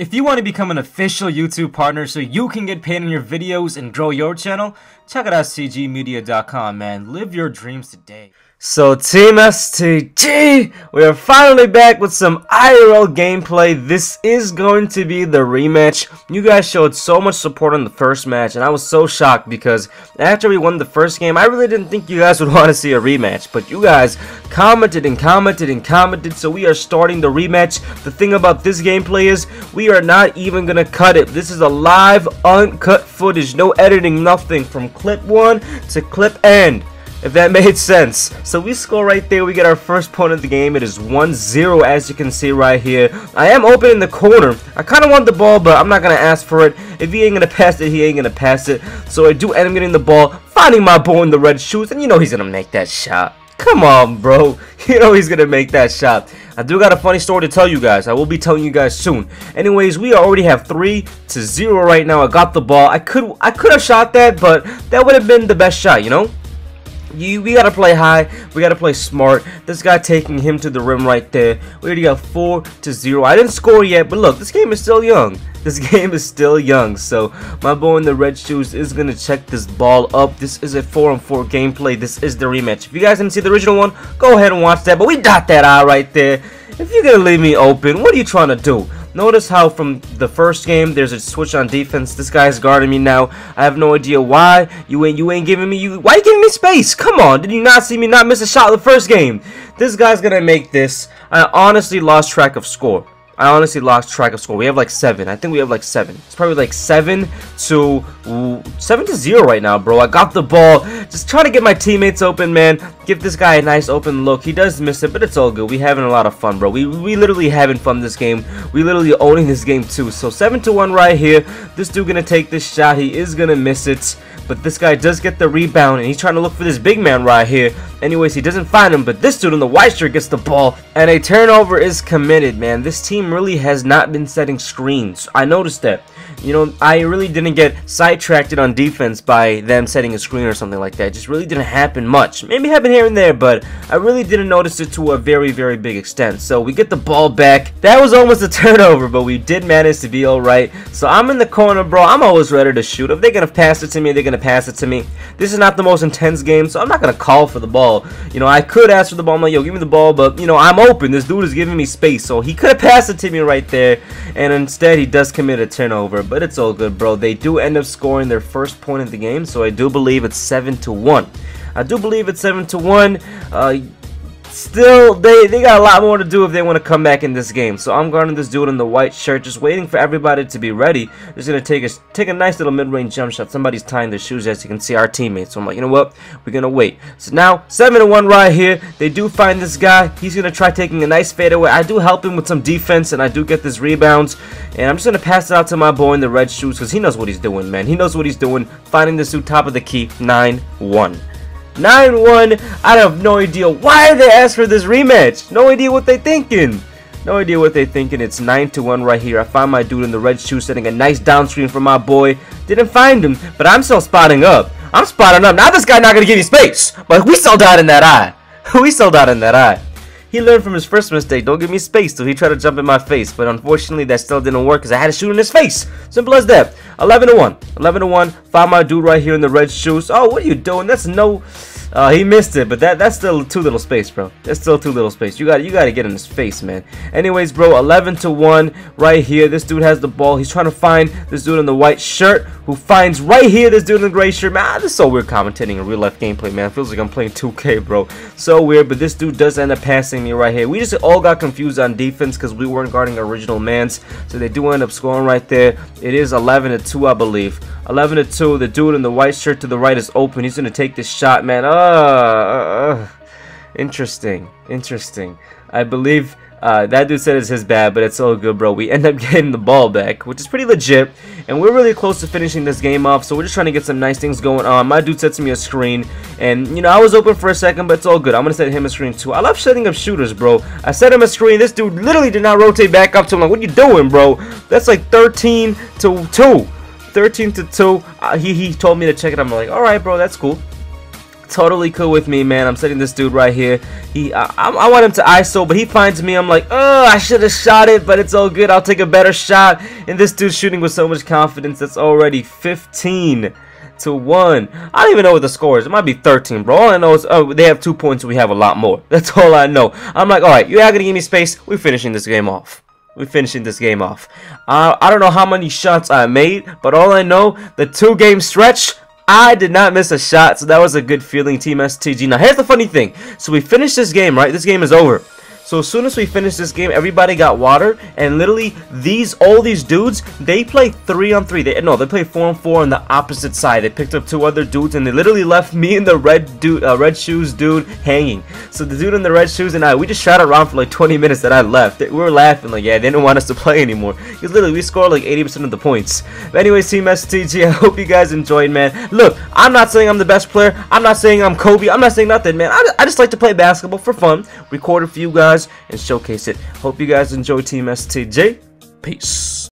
If you want to become an official YouTube partner so you can get paid on your videos and grow your channel, check out STGMedia.com, man. Live your dreams today. So Team STG, we are finally back with some IRL gameplay. This is going to be the rematch. You guys showed so much support on the first match, and I was so shocked because after we won the first game, I really didn't think you guys would want to see a rematch. But you guys commented and commented and commented, so we are starting the rematch. The thing about this gameplay is we are not even gonna cut it. This is a live uncut footage, no editing, nothing, from clip one to clip end, if that made sense. So we score right there. We get our first point of the game. It is 1-0, as you can see right here. I am open in the corner. I kind of want the ball, but I'm not gonna ask for it. If he ain't gonna pass it, he ain't gonna pass it. So I do end up getting the ball, finding my boy in the red shoes, and you know he's gonna make that shot. Come on, bro, you know he's gonna make that shot. I do got a funny story to tell you guys. I will be telling you guys soon. Anyways, we already have 3-0 right now. I got the ball. I could have shot that, but that would have been the best shot, you know. We gotta play high, we gotta play smart. This guy taking him to the rim right there. We already got 4-0. I didn't score yet, but look, this game is still young. This game is still young, so my boy in the red shoes is gonna check this ball up. This is a 4-on-4 gameplay. This is the rematch. If you guys didn't see the original one, go ahead and watch that, but we dot that eye right there. If you're gonna leave me open, what are you trying to do? Notice how from the first game there's a switch on defense. This guy's guarding me now. I have no idea why. You ain't giving me why are you giving me space? Come on, did you not see me not miss a shot the first game? This guy's gonna make this. I honestly lost track of score. We have like 7. I think we have like 7. It's probably like 7-0 right now, bro. I got the ball. Just trying to get my teammates open, man. Give this guy a nice open look. He does miss it, but it's all good. We're having a lot of fun, bro. We literally having fun this game. We literally owning this game too. So 7-1 right here. This dude gonna take this shot. He is gonna miss it, but this guy does get the rebound, and he's trying to look for this big man right here. Anyways, he doesn't find him, but this dude in the white shirt gets the ball, and a turnover is committed, man. This team really has not been setting screens. I noticed that. You know, I really didn't get sidetracked on defense by them setting a screen or something like that. It just really didn't happen much. Maybe it happened here and there, but I really didn't notice it to a very, very big extent. So we get the ball back. That was almost a turnover, but we did manage to be alright. So I'm in the corner, bro. I'm always ready to shoot. If they're gonna pass it to me, they're gonna pass it to me. This is not the most intense game, so I'm not gonna call for the ball. You know, I could ask for the ball. I'm like, yo, give me the ball, but, you know, I'm open. This dude is giving me space, so he could have passed it to me right there, and instead he does commit a turnover, but it's all good, bro. They do end up scoring their first point of the game, so I do believe it's 7-1. I do believe it's 7-1. Still, they got a lot more to do if they want to come back in this game. So I'm guarding this dude in the white shirt, just waiting for everybody to be ready. Just gonna take a nice little mid-range jump shot. Somebody's tying their shoes, as you can see, our teammates. So I'm like, you know what? We're gonna wait. So now 7-1 right here. They do find this guy. He's gonna try taking a nice fadeaway. I do help him with some defense, and I do get this rebound. And I'm just gonna pass it out to my boy in the red shoes because he knows what he's doing, man. He knows what he's doing. Finding this dude top of the key. 9-1. 9-1. I have no idea why they asked for this rematch. No idea what they thinking. It's 9-1 right here. I find my dude in the red shoe setting a nice down screen for my boy. Didn't find him, but I'm still spotting up. Now this guy not gonna give me space, but we still died in that eye. He learned from his first mistake. Don't give me space. So he tried to jump in my face, but unfortunately that still didn't work because I had to shoot in his face. Simple as that. 11-1. 11-1. Found my dude right here in the red shoes. Oh, what are you doing? That's no. He missed it, but that's still too little space, bro. That's still too little space. You gotta get in his face, man. Anyways, bro, 11-1 right here. This dude has the ball. He's trying to find this dude in the white shirt, who finds right here this dude in the gray shirt. Man, this is so weird commentating in real life gameplay, man. It feels like I'm playing 2K, bro. So weird, but this dude does end up passing me right here. We just all got confused on defense because we weren't guarding original mans, so they do end up scoring right there. It is 11-2, I believe. 11-2. The dude in the white shirt to the right is open. He's gonna take this shot, man. Interesting. I believe that dude said it's his bad, but it's all good, bro. We end up getting the ball back, which is pretty legit, and we're really close to finishing this game off, so we're just trying to get some nice things going on. My dude sets me a screen, and, you know, I was open for a second, but it's all good. I'm gonna set him a screen, too. I love setting up shooters, bro. I set him a screen. This dude literally did not rotate back up to him. Like, what you doing, bro? That's like 13-2. He told me to check it. I'm like, all right, bro, that's cool. totally cool with me, man. I'm sitting this dude right here. I want him to ISO, but he finds me. I'm like, oh, I should have shot it, but it's all good. I'll take a better shot. And this dude's shooting with so much confidence. That's already 15-1. I don't even know what the score is. It might be 13, bro. All I know is, oh, they have 2 points. So we have a lot more. That's all I know. I'm like, all right, you're not gonna give me space. We're finishing this game off. We're finishing this game off. I don't know how many shots I made, but all I know, the 2-game stretch, I did not miss a shot, so that was a good feeling, Team STG. Now, here's the funny thing. So we finished this game, right? This game is over. So as soon as we finished this game, everybody got water, and literally all these dudes, they play 3-on-3. They play 4-on-4 on the opposite side. They picked up 2 other dudes, and they literally left me and the red shoes dude hanging. So the dude in the red shoes and I, we just shot around for like 20 minutes that I left. We were laughing like, yeah, they didn't want us to play anymore. Because literally, we scored like 80% of the points. But anyways, Team STG, I hope you guys enjoyed, man. Look, I'm not saying I'm the best player. I'm not saying I'm Kobe. I'm not saying nothing, man. I just like to play basketball for fun, record it for you guys, and showcase it. Hope you guys enjoy, Team STG. Peace.